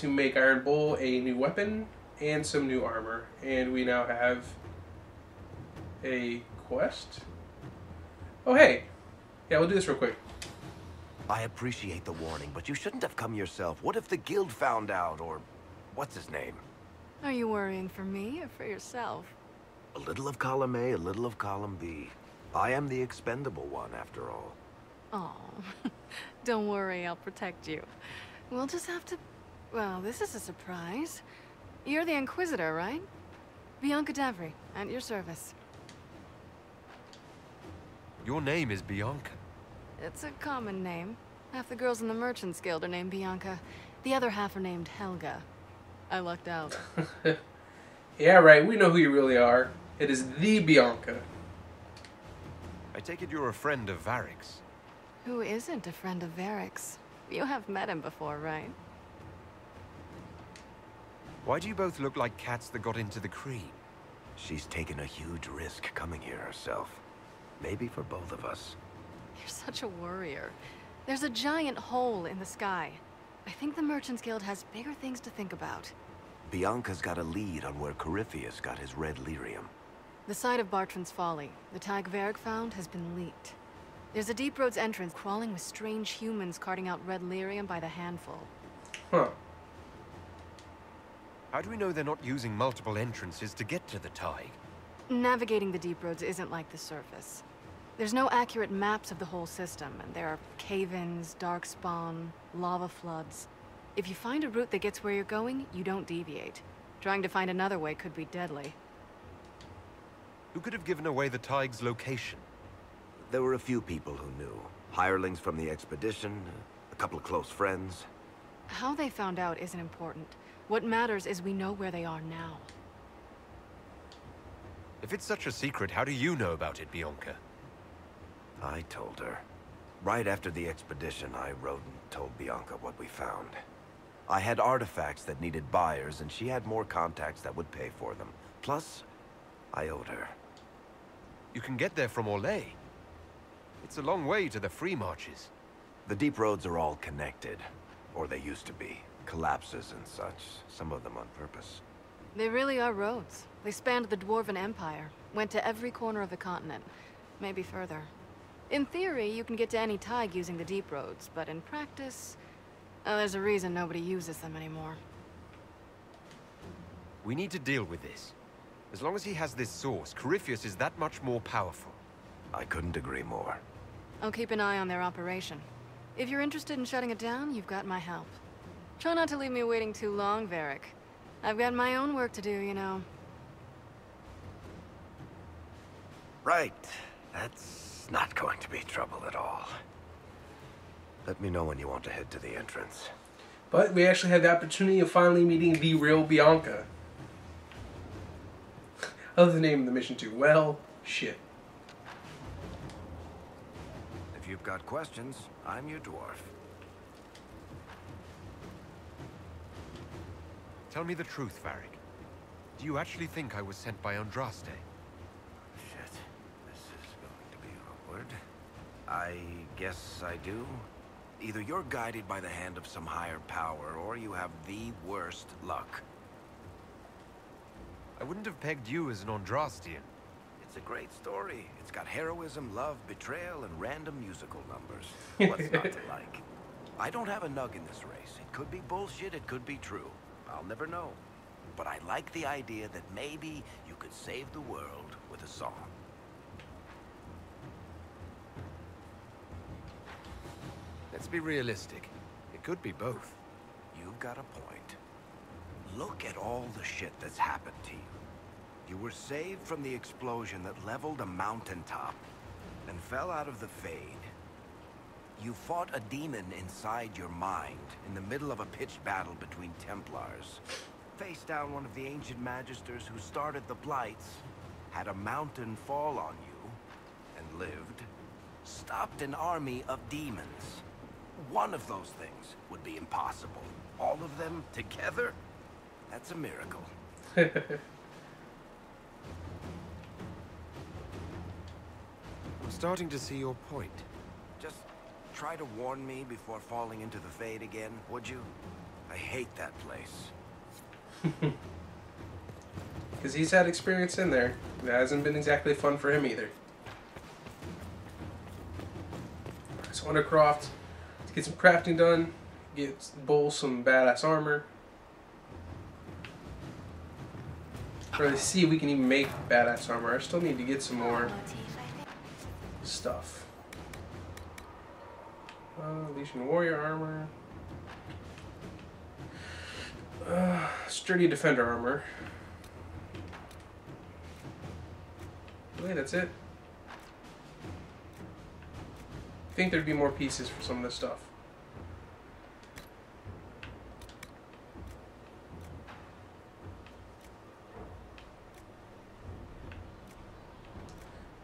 to make Iron Bull a new weapon and some new armor. And we now have a quest. Oh, hey. Yeah, we'll do this real quick. I appreciate the warning, but you shouldn't have come yourself. What if the guild found out, or what's his name? Are you worrying for me or for yourself? A little of column A, a little of column B. I am the expendable one, after all. Oh, don't worry, I'll protect you. We'll just have to... Well, this is a surprise. You're the Inquisitor, right? Bianca Davry, at your service. Your name is Bianca. It's a common name. Half the girls in the Merchants Guild are named Bianca. The other half are named Helga. I lucked out. Yeah, right. We know who you really are. It is the Bianca. I take it you're a friend of Varric's. Who isn't a friend of Varric's? You have met him before, right? Why do you both look like cats that got into the cream? She's taken a huge risk coming here herself. Maybe for both of us. You're such a worrier. There's a giant hole in the sky. I think the Merchants Guild has bigger things to think about. Bianca's got a lead on where Corypheus got his red lyrium. The site of Bartran's Folly, the Thaig Varg found, has been leaked. There's a deep roads entrance crawling with strange humans carting out red lyrium by the handful. Huh. How do we know they're not using multiple entrances to get to the Thaig? Navigating the deep roads isn't like the surface. There's no accurate maps of the whole system, and there are cave-ins, darkspawn, lava floods. If you find a route that gets where you're going, you don't deviate. Trying to find another way could be deadly. Who could have given away the Thaig's location? There were a few people who knew. Hirelings from the expedition, a couple of close friends. How they found out isn't important. What matters is we know where they are now. If it's such a secret, how do you know about it, Bianca? I told her. Right after the expedition, I rode and told Bianca what we found. I had artifacts that needed buyers, and she had more contacts that would pay for them. Plus, I owed her. You can get there from Orlais. It's a long way to the Free Marches. The deep roads are all connected. Or they used to be. Collapses and such. Some of them on purpose. They really are roads. They spanned the Dwarven Empire. Went to every corner of the continent. Maybe further. In theory, you can get to any Thaig using the deep roads, but in practice, there's a reason nobody uses them anymore. We need to deal with this. As long as he has this source, Corypheus is that much more powerful. I couldn't agree more. I'll keep an eye on their operation. If you're interested in shutting it down, you've got my help. Try not to leave me waiting too long, Varric. I've got my own work to do, you know. Right. That's not going to be trouble at all. Let me know when you want to head to the entrance. But we actually had the opportunity of finally meeting the real Bianca. I love the name of the mission too. Well, shit. If you've got questions, I'm your dwarf. Tell me the truth, Varric. Do you actually think I was sent by Andraste? Shit. This is going to be awkward. I guess I do. Either you're guided by the hand of some higher power, or you have the worst luck. I wouldn't have pegged you as an Andrastian. It's a great story. It's got heroism, love, betrayal, and random musical numbers. What's not to like? I don't have a nug in this race. It could be bullshit, it could be true. I'll never know. But I like the idea that maybe you could save the world with a song. Let's be realistic. It could be both. You've got a point. Look at all the shit that's happened to you. You were saved from the explosion that leveled a mountaintop and fell out of the Fade. You fought a demon inside your mind, in the middle of a pitched battle between Templars. Faced down one of the ancient magisters who started the Blights, had a mountain fall on you, and lived. Stopped an army of demons. One of those things would be impossible. All of them together? That's a miracle. I'm starting to see your point. Just... try to warn me before falling into the Fade again, would you? I hate that place. Because he's had experience in there. That hasn't been exactly fun for him either. So Undercroft, let's get some crafting done. Get Bull some badass armor. Or let's see if we can even make badass armor. I still need to get some more stuff. Legion Warrior Armor. Sturdy Defender Armor. Really, that's it. I think there'd be more pieces for some of this stuff.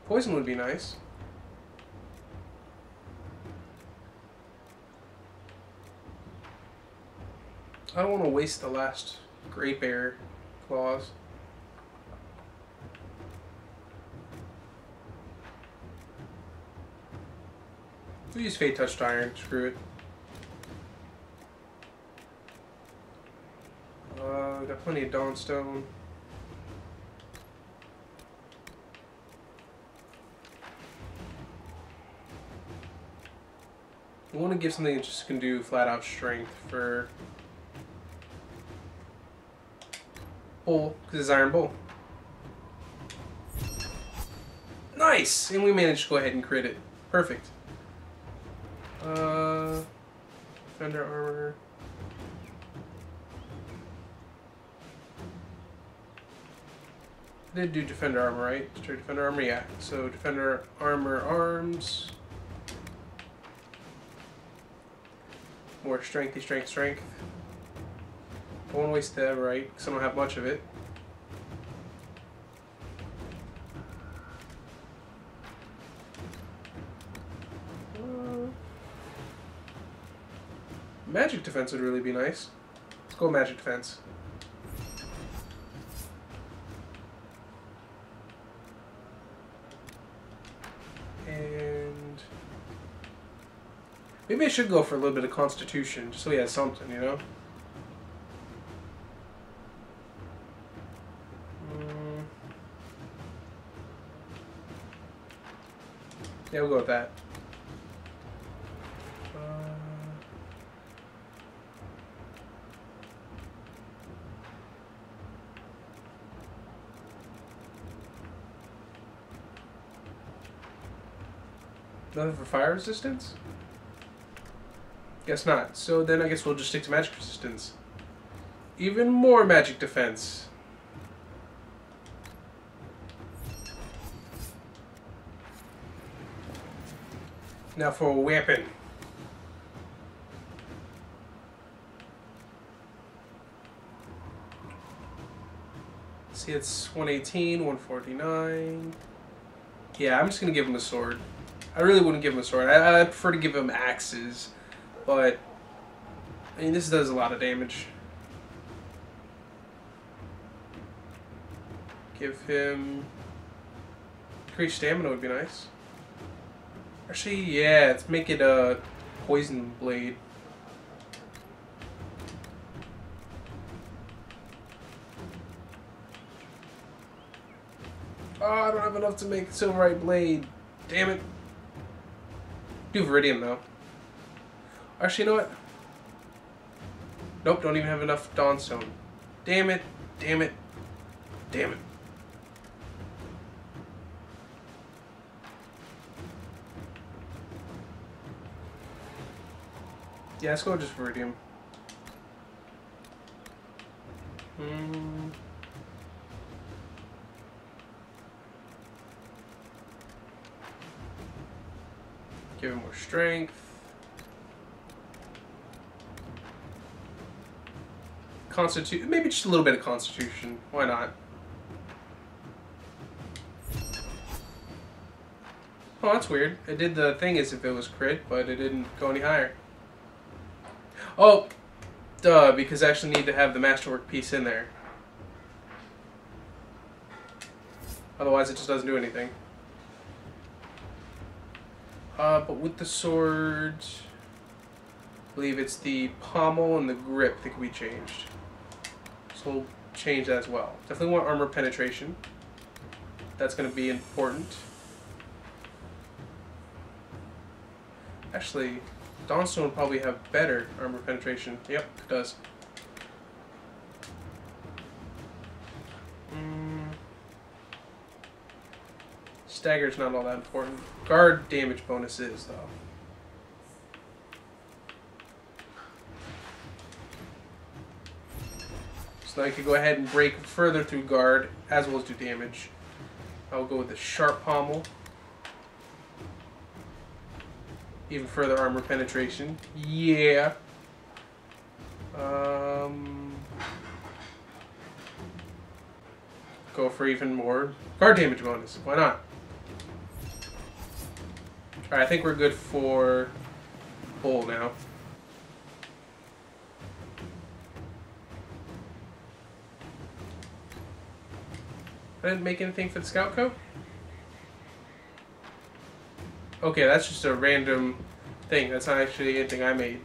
Poison would be nice. I don't want to waste the last Grey Bear claws. We use Fate Touched Iron, screw it. Got plenty of Dawnstone. I want to give something that just can do flat out strength for Bull, because it's Iron Bull. Nice! And we managed to go ahead and crit it. Perfect. Defender armor. I did do defender armor, right? Straight defender armor, yeah. So defender armor arms. More strengthy, strength, strength. I won't waste that, right? Because I don't have much of it. Magic defense would really be nice. Let's go magic defense. And maybe I should go for a little bit of constitution, just so he has something, you know? Yeah, we'll go with that. Nothing for fire resistance? Guess not. So then I guess we'll just stick to magic resistance. Even more magic defense. Now for a weapon. See, it's 118, 149. Yeah, I'm just going to give him a sword. I really wouldn't give him a sword. I prefer to give him axes, but I mean this does a lot of damage. Give him increased stamina would be nice. Actually, yeah, let's make it a poison blade. Oh, I don't have enough to make silverite blade. Damn it. Do Viridium though. Actually, you know what? Nope, don't even have enough Dawnstone. Damn it, damn it, damn it. Yeah, let's go just Viridium. Give him more strength. Constitution, maybe just a little bit of constitution. Why not? Oh, that's weird. I did the thing as if it was crit, but it didn't go any higher. Oh, duh, because I actually need to have the masterwork piece in there. Otherwise, it just doesn't do anything. But with the sword, believe it's the pommel and the grip that can be changed. So we'll change that as well. Definitely want armor penetration. That's going to be important. Actually, Dawnstone will probably have better armor penetration. Yep, it does. Stagger's not all that important. Guard damage bonus is, though. So now I can go ahead and break further through guard, as well as do damage. I'll go with the sharp pommel. Even further armor penetration. Yeah. Go for even more guard damage bonus. Why not? Alright, I think we're good for Bull now. I didn't make anything for the Scout Coat? Okay, that's just a random thing. That's not actually anything I made.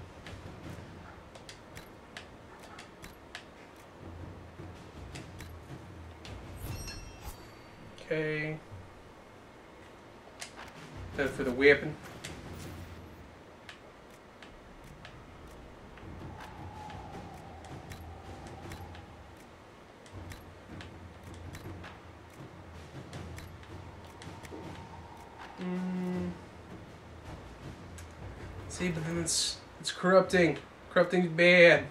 Okay. Then for the weapon. See, but then it's corrupting. Corrupting's bad.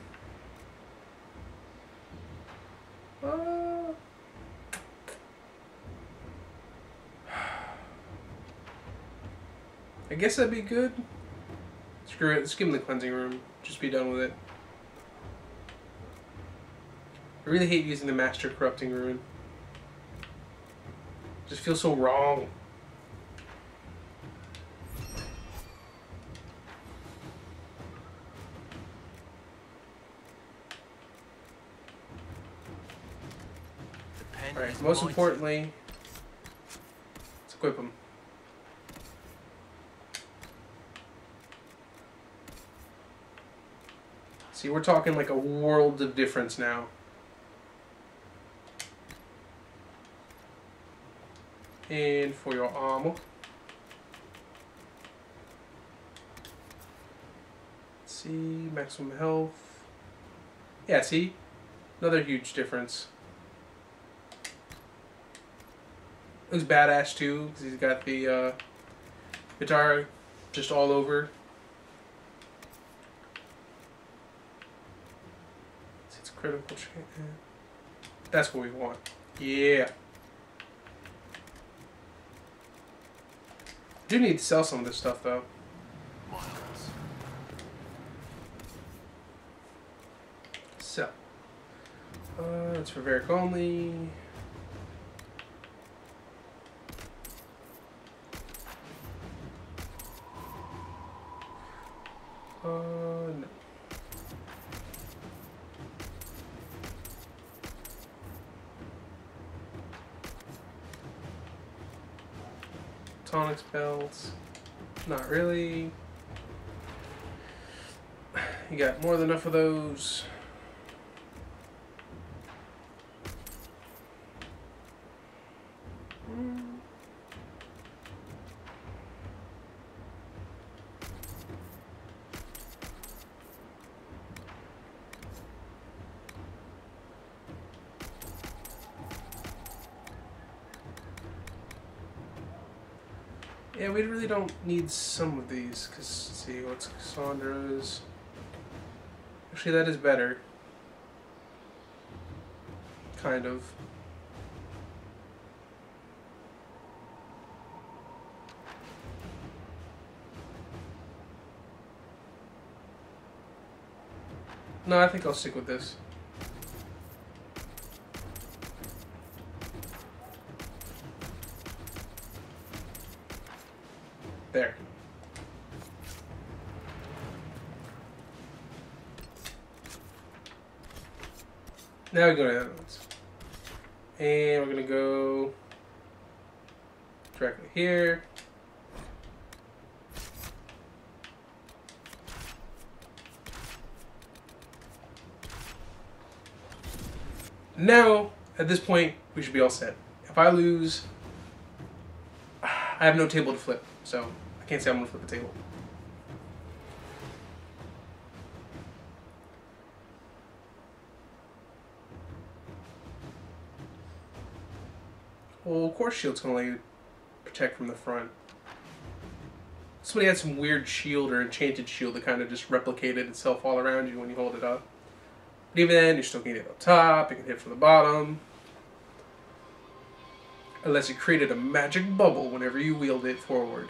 I guess that'd be good. Screw it. Let's give him the cleansing room. Just be done with it. I really hate using the Master Corrupting Rune. Just feels so wrong. Alright, most importantly, let's equip him. See, we're talking like a world of difference now. And for your armor, let's see, maximum health. Yeah, see? Another huge difference. He's badass too, because he's got the guitar just all over. It's critical. That's what we want. Yeah. Do need to sell some of this stuff though. So, it's for Varric only. No. Tonic spells, not really. You got more than enough of those. Yeah, we really don't need some of these, because, see, what's Cassandra's? Actually, that is better. Kind of. No, I think I'll stick with this. There. Now we go to the other ones. And we're going to go directly here. Now, at this point, we should be all set. If I lose, I have no table to flip, so I can't say I'm going to flip the table. Well, of course shield's going to let you protect from the front. Somebody had some weird shield or enchanted shield that kind of just replicated itself all around you when you hold it up. But even then, you're still getting it up top, it can hit from the bottom. Unless it created a magic bubble whenever you wield it forward.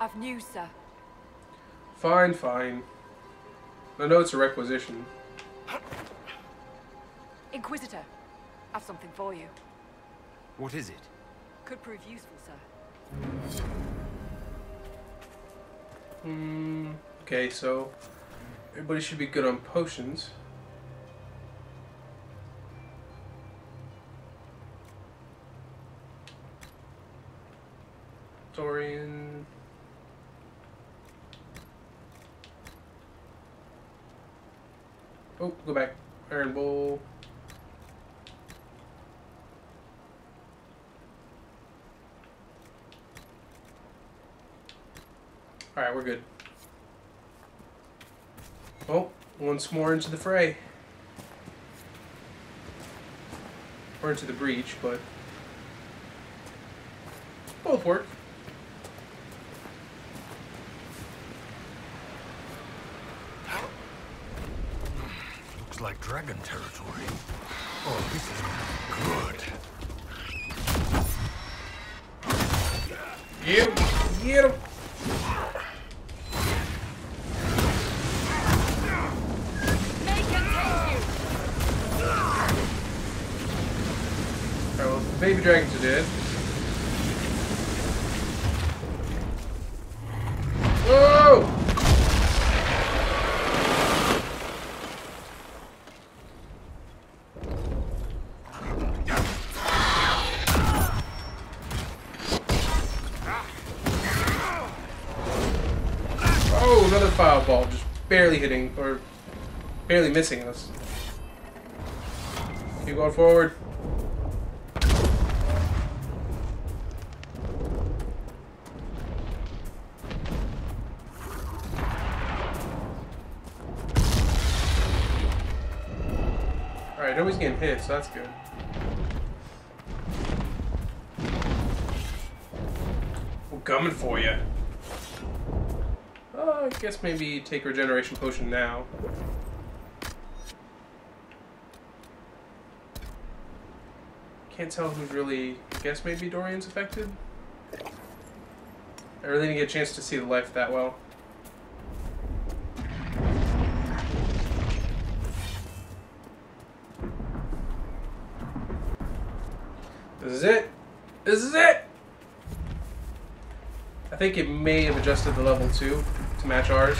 I've news, sir. Fine, fine. I know it's a requisition. Inquisitor, I've something for you. What is it? Could prove useful, sir. Okay, so everybody should be good on potions. Dorian. Oh, go back. Iron Bull. Alright, we're good. Oh, once more into the fray. Or into the breach, but both work. Like dragon territory. Oh, this is good. Yep, yep. Make him taste you. Alright, well, baby dragons are dead. Whoa! Fireball just barely hitting or barely missing us. Keep going forward. Alright, nobody's getting hit, so that's good. We're coming for you. I guess maybe take regeneration potion now. Can't tell who's really... I guess maybe Dorian's affected? I really didn't get a chance to see the life that well. This is it! This is it! I think it may have adjusted the level too. To match ours.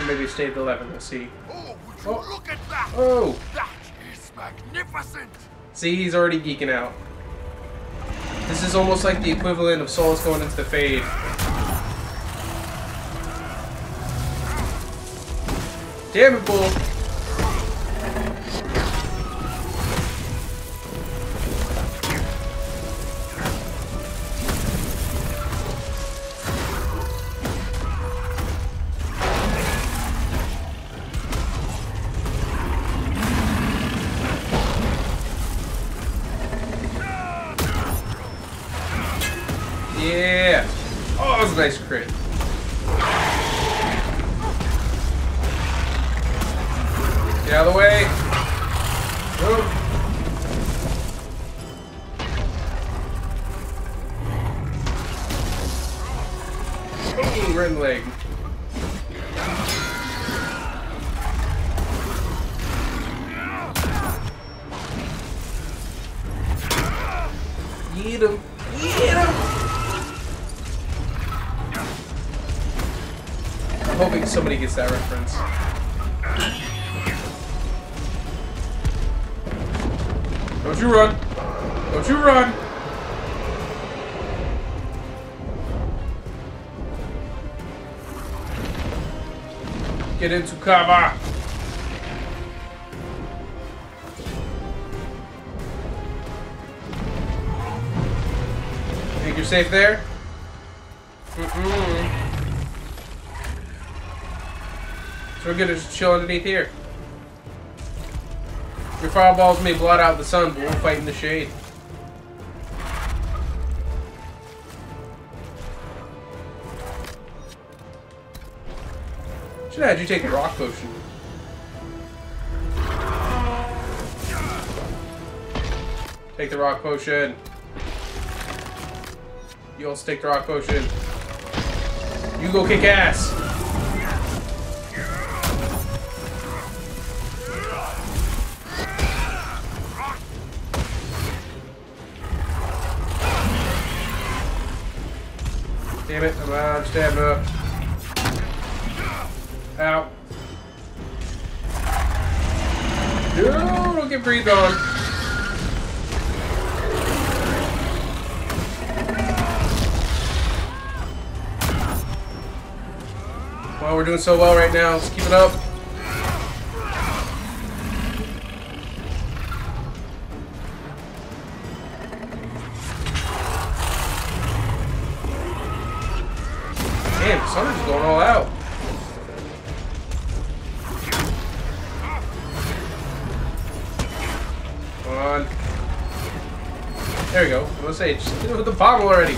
Or maybe stay at 11, we'll see. Oh, would you look at that? Oh! That is magnificent! See, he's already geeking out. This is almost like the equivalent of Solas going into the Fade. Damn it, Bull! Nice crit. Get out of the way. Boom. Boom, right in the leg. Eat him. Eat him. I'm hoping somebody gets that reference. Don't you run! Don't you run! Get into cover! Think you're safe there? So we're gonna just chill underneath here. Your fireballs may blot out the sun, but we'll fight in the shade. Should I have you take the rock potion? Take the rock potion. You also take the rock potion. You go kick ass. Damn it, I'm out of stamina. Ow. No, don't get breathed on. Wow, we're doing so well right now. Let's keep it up. Damn, Summer's going all out. There we go. I was gonna say, just hit it with the bottle already.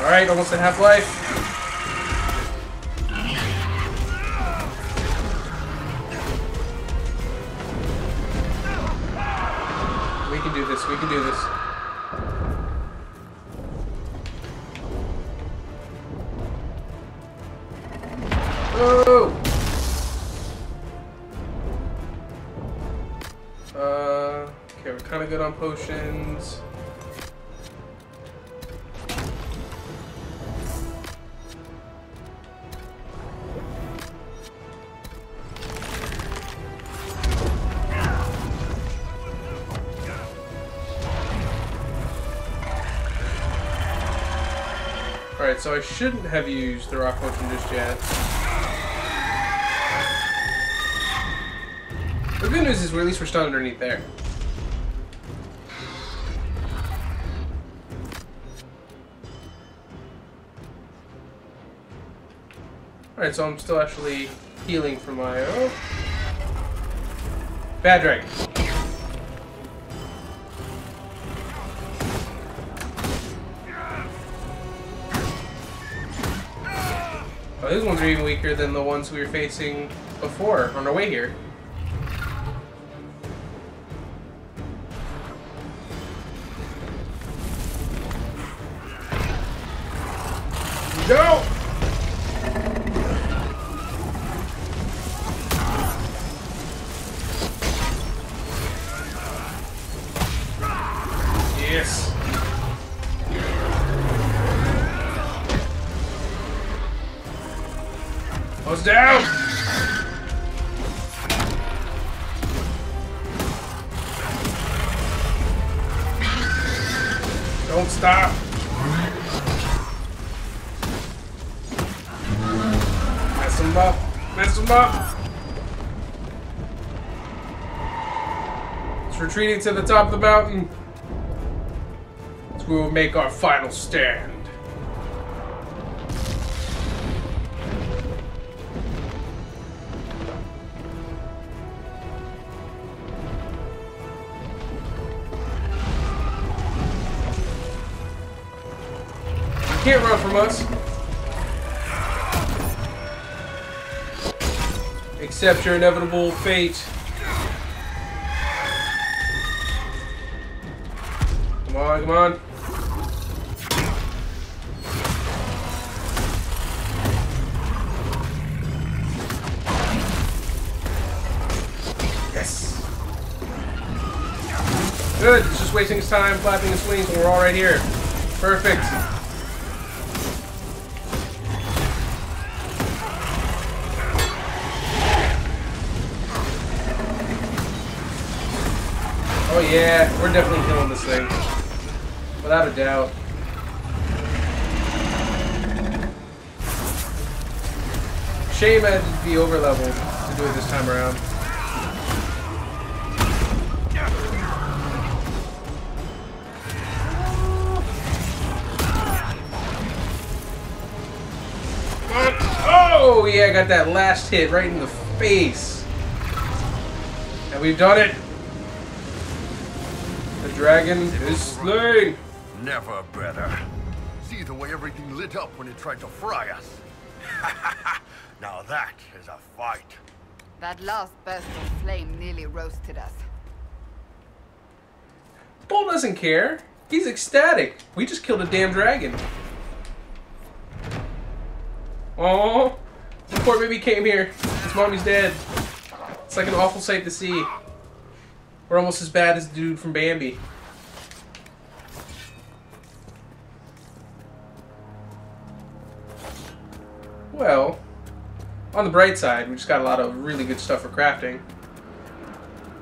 Alright, almost at half-life. We can do this, we can do this. Okay, we're kind of good on potions. Alright, so I shouldn't have used the rock potion just yet. The good news is at least we're stunned underneath there. Alright, so I'm still actually healing from my... Oh. Bad dragon. Oh, these ones are even weaker than the ones we were facing before on our way here. Go! Yes. I was down. Don't stop. Up. Mess them up! It's retreating to the top of the mountain. So we will make our final stand. You can't run from us. Accept your inevitable fate. Come on, come on. Yes. Good, it's just wasting his time, flapping his wings, and we're all right here. Perfect. Oh yeah, we're definitely killing this thing. Without a doubt. Shame I had to be over leveled to do it this time around. Oh yeah, I got that last hit right in the face. And we've done it. The dragon is slain. Never better. See the way everything lit up when it tried to fry us. Now that is a fight. That last burst of flame nearly roasted us. Bull doesn't care. He's ecstatic. We just killed a damn dragon. Oh, the poor baby came here. His mommy's dead. It's like an awful sight to see. We're almost as bad as the dude from Bambi. Well, on the bright side, we just got a lot of really good stuff for crafting.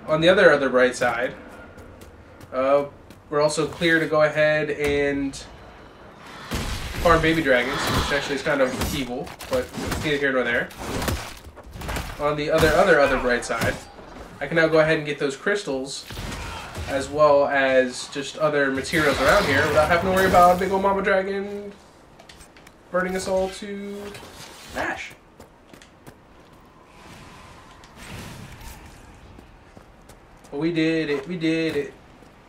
On the other bright side, we're also clear to go ahead and farm baby dragons, which actually is kind of evil, but it's neither here nor there. On the other bright side, I can now go ahead and get those crystals, as well as just other materials around here, without having to worry about big old mama dragon burning us all to ash. But we did it, we did it.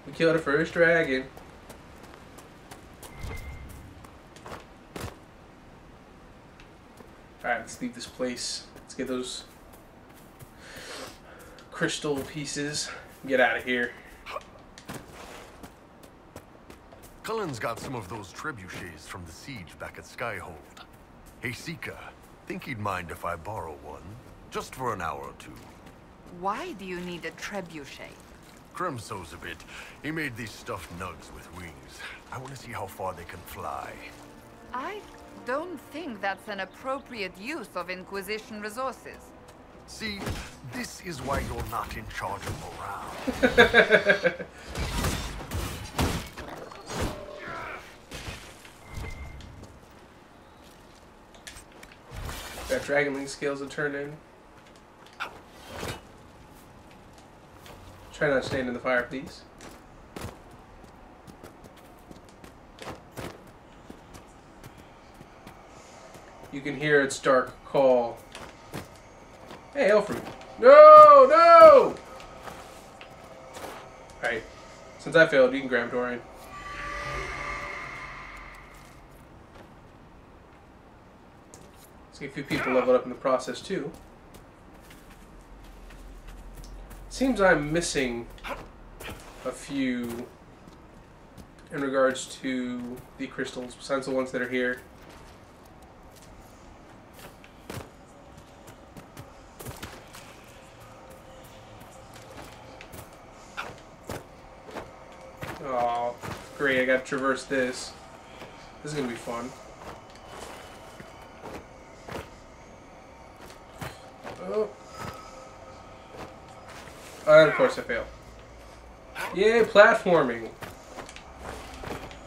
We killed the first dragon. Alright, let's leave this place. Let's get those crystal pieces. Get out of here. Cullen's got some of those trebuchets from the siege back at Skyhold. Hey, Seeker, think he'd mind if I borrow one? Just for an hour or two. Why do you need a trebuchet? Krem sews a bit. He made these stuffed nugs with wings. I want to see how far they can fly. I don't think that's an appropriate use of Inquisition resources. See, this is why you're not in charge of morale. Got dragonling scales to turn in. Try not to stand in the fire, please. You can hear its dark call. Hey, Elfroot. No! No! Alright. Since I failed, you can grab Dorian. Let's get a few people leveled up in the process, too. Seems I'm missing a few in regards to the crystals, besides the ones that are here. Oh, great, I gotta traverse this. This is gonna be fun. Oh. And of course I fail. Yay, platforming.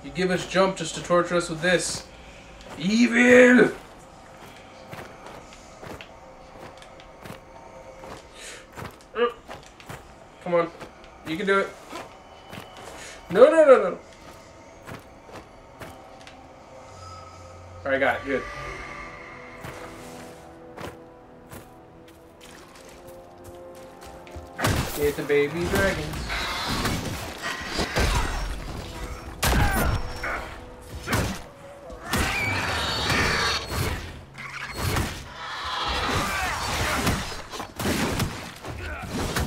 You give us jump just to torture us with this. Evil! Come on. You can do it. No, no, no, no. Alright, got it. Good. Get the baby dragons.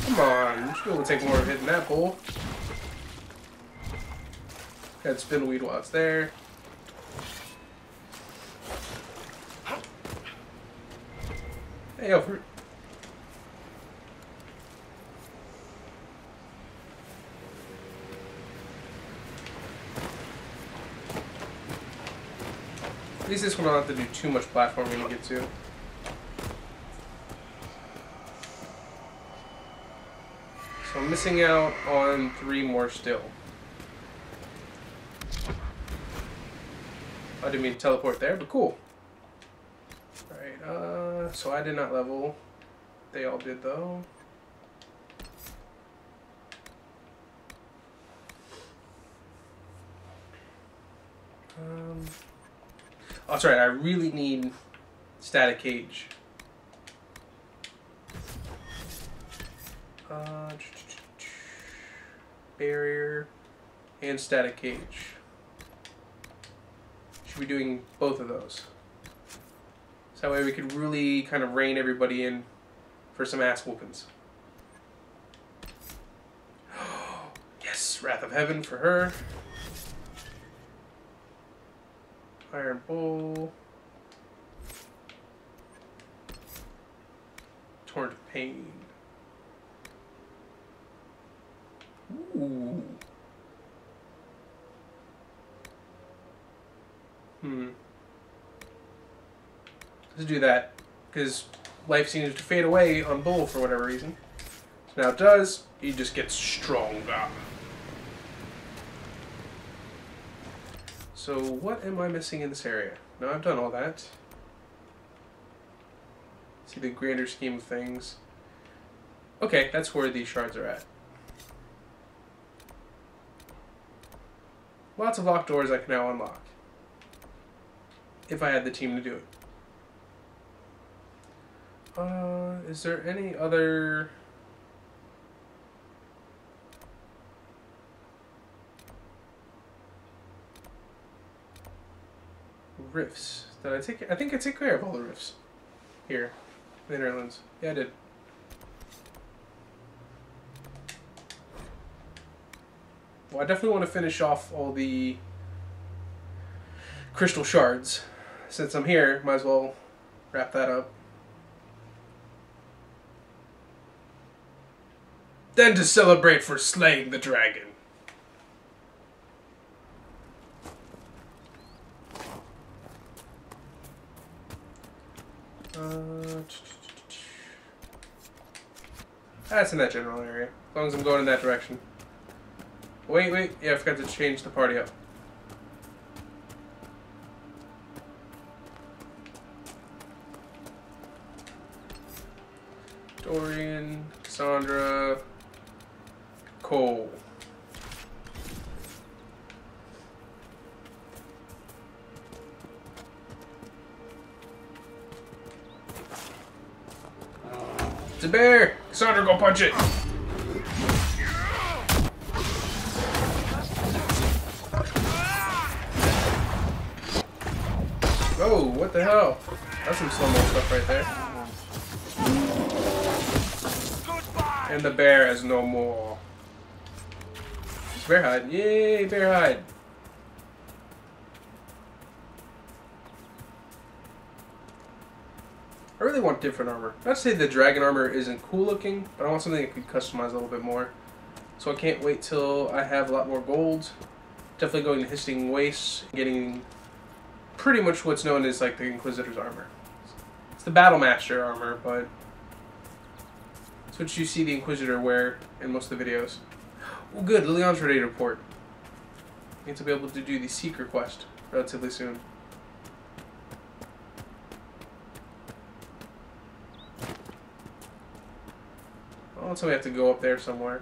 Come on, you still will take more of hitting that bull. Got spindleweed while it's there. Hey, Elfroot. At least this one I don't have to do too much platforming to get to. So I'm missing out on 3 more still. I didn't mean to teleport there, but cool. Alright, so I did not level. They all did though. Oh, that's right, I really need Static Cage. Barrier and Static Cage. Should be doing both of those. So that way we could really kind of rein everybody in for some ass whoopings. Yes, Wrath of Heaven for her. Iron Bull. Torrent of Pain. Ooh. Let's do that, because life seems to fade away on Bull for whatever reason. So now it does. He just gets stronger. So what am I missing in this area? No, I've done all that. See the grander scheme of things. Okay, that's where these shards are at. Lots of locked doors I can now unlock. If I had the team to do it. Is there any other... rifts? Did I take... I think I took care of all the rifts. Here. In the Netherlands. Yeah, I did. Well, I definitely want to finish off all the crystal shards. Since I'm here, might as well wrap that up. Then to celebrate for slaying the dragon. That's in that general area. As long as I'm going in that direction. Wait, wait. Yeah, I forgot to change the party up. Dorian, Cassandra, Cole. It's a bear! Cassandra, go punch it! Oh, what the hell? That's some slow-mo stuff right there. And the bear is no more. Bear hide. Yay, bear hide. I really want different armor. Not to say the dragon armor isn't cool looking, but I want something I could customize a little bit more. So I can't wait till I have a lot more gold. Definitely going to Hissing Wastes, getting pretty much what's known as like the Inquisitor's armor. It's the Battlemaster armor, but it's what you see the Inquisitor wear in most of the videos. Oh good, Lillian's ready to report. You need to be able to do the Seeker quest relatively soon. Oh, so we have to go up there somewhere.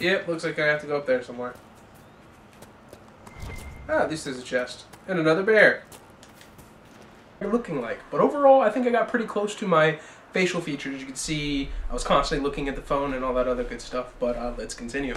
Yep, looks like I have to go up there somewhere. Ah, at least there's a chest. And another bear. You're looking like. But overall, I think I got pretty close to my facial features. You can see I was constantly looking at the phone and all that other good stuff. But let's continue.